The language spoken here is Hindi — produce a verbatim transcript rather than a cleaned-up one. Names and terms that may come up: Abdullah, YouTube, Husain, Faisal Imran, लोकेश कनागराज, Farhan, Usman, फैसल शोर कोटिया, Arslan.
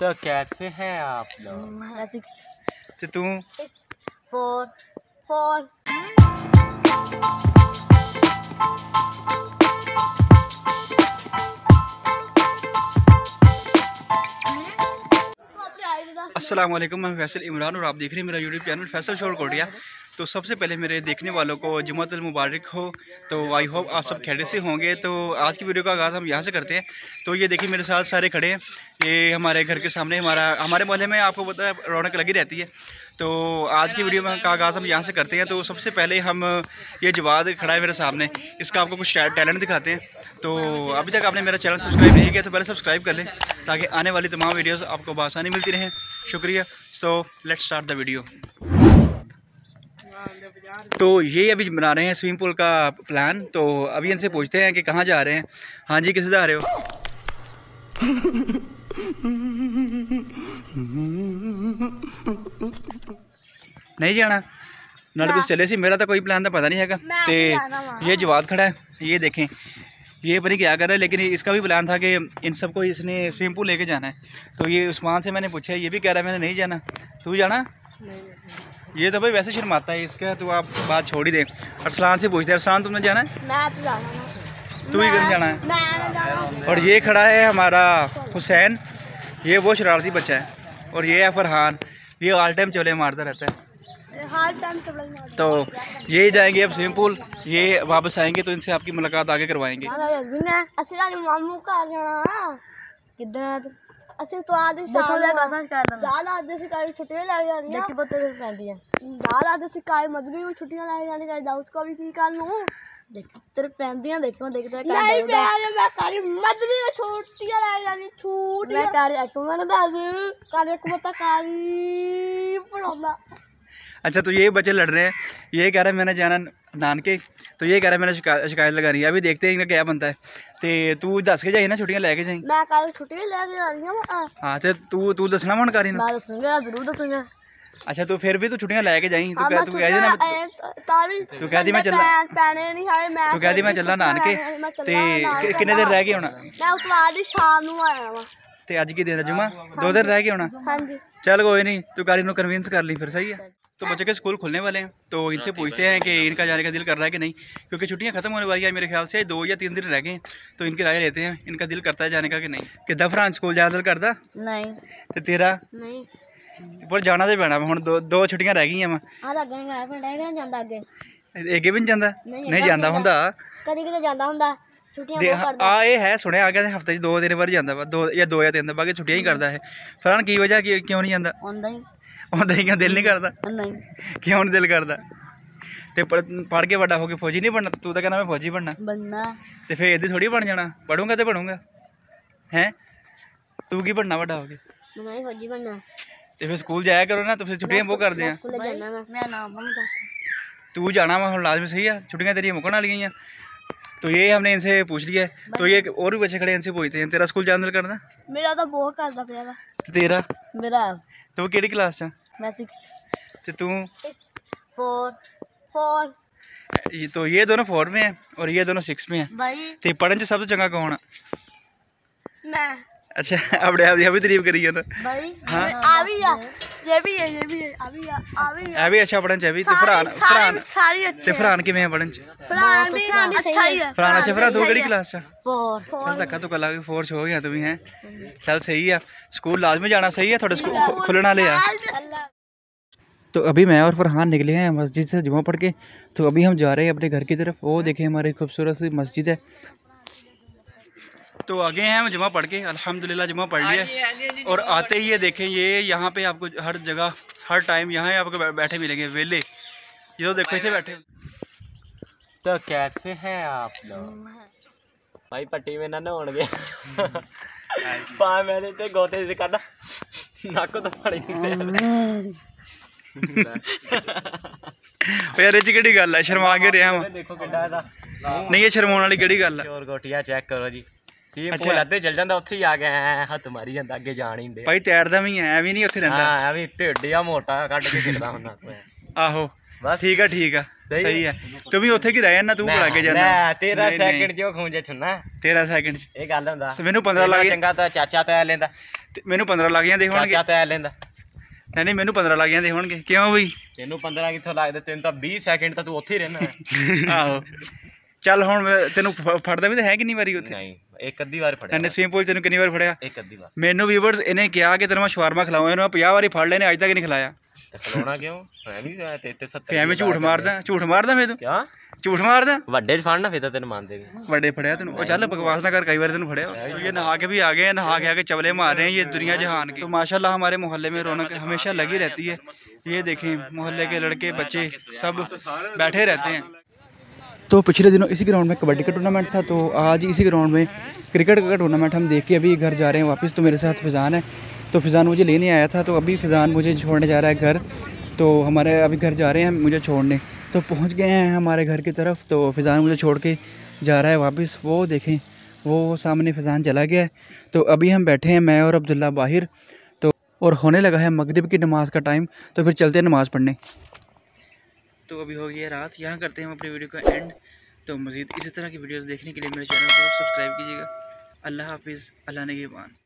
तो कैसे हैं आप लोग? तो तुम सिक्स फोर फोर अस्सलाम वालेकुम, मैं फैसल इमरान और आप देख रहे हैं मेरा यूट्यूब चैनल फैसल शोर कोटिया। तो सबसे पहले मेरे देखने वालों को जुमातुल मुबारक हो। तो आई होप आप सब खैर से होंगे। तो आज की वीडियो का आगाज़ हम यहाँ से करते हैं। तो ये देखिए मेरे साथ सारे खड़े हैं, ये हमारे घर के सामने, हमारा हमारे मोहल्ले में आपको पता है रौनक लगी रहती है। तो आज की वीडियो में का आगाज़ हम यहाँ से करते हैं। तो सबसे पहले हम ये जवाद खड़ा है मेरे सामने, इसका आपको कुछ टैलेंट दिखाते हैं। तो अभी तक आपने मेरा चैनल सब्सक्राइब नहीं किया तो पहले सब्सक्राइब कर लें ताकि आने वाली तमाम वीडियोस आपको आसानी मिलती रहें। शुक्रिया। So let's start the video. तो ये अभी बना रहे हैं स्विमिंग पूल का प्लान। तो अभी इनसे पूछते हैं कि कहाँ जा रहे हैं। हाँ जी, किस जा रहे हो? नहीं जाना ना, कुछ चले सी मेरा तो कोई प्लान तो पता नहीं है। तो ये जवाब खड़ा है, ये देखें ये पता नहीं क्या कर रहा है, लेकिन इसका भी प्लान था कि इन सबको इसने स्विमिंग पूल लेके जाना है। तो ये उस्मान से मैंने पूछा, ये भी कह रहा है मैंने नहीं जाना। तू जाना? ये तो भाई वैसे शर्माता है इसका, तो आप बात छोड़ ही दें। अरसलान से पूछते हैं, अरसलान तुमने जाना है? तू ही कहीं जाना है। और ये खड़ा है हमारा हुसैन, ये वो शरारती बच्चा है। और ये है फरहान, ये ऑल टाइम चोले मारता रहता है। तो ये जाएंगे अब स्विमिंग पूल, ये वापस आएंगे तो इनसे आपकी मुलाकात आगे करवाएंगे। अच्छा, तो ये बच्चे लड़ रहे हैं, ये कह रहा है मैंने जाना नानके, तो ये कह रहा है मैंने शिका, शिकायत लगानी है। अभी देखते हैं इनका क्या बनता है। तो तू दस के जाइए ना, छुट्टियाँ लेके जाएंगी। मैं कल छुट्टियाँ लेके जा रही हूं। हां तो तू तू दसना मन करी ना? मैं दसूंगा, जरूर दसूंगा। अच्छा, तो फिर भी तू छुट्टियाँ लेके जाएंगी। तू कह तू कह देना तू कह दी मैं चल पैने नहीं हाय मैं तू कह दी मैं चलना नानके। ते कितने दिन रह गए होना? मैं उतवार दी शाम नु आया वा। ते आज की दिन है जुमा, दो दिन रह गए होना। हां जी, चल कोई नहीं, तू कारी नु कन्विंस कर ली फिर। सही है। तो बच्चों के स्कूल खुलने वाले हैं, तो इनसे पूछते हैं कि इनका जाने का दिल कर रहा है कि नहीं, क्योंकि छुट्टियां खत्म होने वाली है। मेरे ख्याल से दो या तीन दिन रह गए, तो इनकी राय लेते हैं इनका दिल करता है जाने का कि नहीं। कि दफरान स्कूल जाने दिल करता नहीं तो तेरा नहीं पर जाना तो पैना। हम दो दो छुट्टियां रह गई हैं। अगे भी नहीं जाता नहीं जाता होंगे आ ये है सुने आ गया हफ्ते दो दिन बार जाता वा, दो या दो या तीन दिन बाकी छुट्टियां ही करता है। फरहान की वजह क्यों नहीं जाता? क्यों दिल नहीं करता? नहीं, क्यों नहीं दिल करता? तो पढ़ के बड़ा होके फौजी नहीं बनना? तू तो कहना मैं फौजी बनना बनना। तो फिर इधर थोड़ी बन जाना, पढ़ूंगा तो बनूंगा। हैं तू की बनना बड़ा होके? मैं फौजी बनना। तो फिर स्कूल जाया करो ना, तुमसे छुट्टियां वो कर दें। तू जाना वा लाजमी। सही है, छुट्टियां तेरी मुकन वाली हैं। तो ये हमने इनसे पूछ लिया। तो ये और भी बच्चे खड़े, इनसे पूछते हैं तेरा स्कूल जाने दिल करता? मेरा तो बहुत करता पिया। तेरा? मेरा तू केड़ी क्लास चा? मैं सिक्स। तो तू? Six four four. ये तो ये दोनों फोर में है और ये दोनों सिक्स में है भाई। तो पढ़ने से सबसे चंगा कौन है? मैं। अच्छा, अब अभी अभी तारीफ करी है ना भाई। हां अभी या ये भी है, ये भी है अभी या अभी है अभी। अच्छा पढ़ने से अभी तो फरहान फरहान सारी अच्छे। फरहान के में पढ़ने से फरहान भी अच्छा ही है। फरहान अच्छा। फरहान तू केड़ी क्लास चा? फोर। धक्का तो कल आ गई, फोर हो गया तभी है। चल सही है, स्कूल लाजमी जाना। सही है, थोड़ा स्कूल खुलना ले यार। तो अभी मैं और फरहान निकले हैं मस्जिद से जुमा पढ़ के। तो अभी हम जा रहे हैं अपने घर की तरफ। वो देखें हमारी खूबसूरत सी मस्जिद है। तो आगे हैं हम जुमा पढ़ के, अल्हम्दुलिल्लाह जुमा पढ़ लिया। और आते ही ये देखें, ये यहाँ पे आपको हर जगह हर टाइम यहाँ आपको बैठे मिलेंगे वेले, जो देखो इसे बैठे। तो कैसे हैं आप लोग भाई? पट्टी में ना ना उड़ गया पा मैंने तो गोते से करना नाको तो पड़ी यार। ये केड़ी गल है, शर्मा के रहा मैं। देखो किड्डा दा नहीं, ये शर्माने वाली केड़ी गल है। और गोटियां चेक करो जी, सी पूल अद्धे चल जांदा, ओथे ही आ गया हथ मारी जांदा, अगे जान ही नहीं भाई। तैरदा भी है एवी नहीं, ओथे रहंदा। हां एवी ढेडिया मोटा काट के खेलदा हुंदा। आहो ठीक है ठीक है सही है। तू भी उथे की रह जाना, तू बड़ा के जाना। तेरा सेकंड जो खूंजे छुना तेरा सेकंड। ਇਹ ਗੱਲ ਹੁੰਦਾ ਮੈਨੂੰ पंद्रह ਲੱਖ। ਚੰਗਾ ਤਾਂ ਚਾਚਾ ਤੈ ਲੈਂਦਾ मैनू पंद्रह लग जाते हो नहीं नहीं मैनू पंद्रह लग जाते होंगे क्यों बई तेनों पंद्रह कितों लगते तेन तो बीस सैकेंड तो तू उत्थे ही रहना। आहो चल हुण तेनों फड़दा भी तो है कितनी बारी उत्थे नहीं एक अद्धी बार फड़या इन्हें स्विमिंग पूल तेनों कितनी बार फड़या एक अद्धी बार। मैनू व्यूअर्स इन्हें कहा कि तेरे मैं शवारमा खिलाऊं इन्होंने पचास बारी फड़ लेने अज तक नहीं खिलाया खिलाना क्यों एवं झूठ मारदा झूठ मारदा मैं तू क्या झूठ मारदा वड्डे फड़ना फिर तेन मानते वड्डे फड़या तेन चल बकवास ना कर कई बार तेन फड़या। ये नहा के भी आ गए नहा के आके चवले मार रहे हैं ये दुनिया जहान की। तो माशाल्लाह हमारे मोहल्ले में रौनक हमेशा लगी रहती है। ये देखें मोहल्ले के लड़के बच्चे सब बैठे रहते हैं। तो पिछले दिनों इसी ग्राउंड में कबड्डी का टूर्नामेंट था तो आज इसी ग्राउंड में क्रिकेट का टूर्नामेंट हम देख के अभी घर जा रहे हैं वापस। तो मेरे साथ फिजान है तो फिजान मुझे लेने आया था तो अभी फिजान मुझे छोड़ने जा रहा है घर। तो हमारे अभी घर जा रहे हैं मुझे छोड़ने तो पहुंच गए हैं हमारे घर की तरफ। तो फिजान मुझे छोड़ के जा रहा है वापस। वो देखें वो सामने फिजान चला गया है। तो अभी हम बैठे हैं मैं और अब्दुल्ला बाहिर। तो और होने लगा है मगरिब की नमाज़ का टाइम तो फिर चलते हैं नमाज़ पढ़ने। तो अभी हो गई है रात। यहाँ करते हैं हम अपनी वीडियो का एंड। तो मज़ीद इसी तरह की वीडियोस देखने के लिए मेरे चैनल को सब्सक्राइब कीजिएगा। अल्लाह हाफिज़ अल्लाह नेगेबान।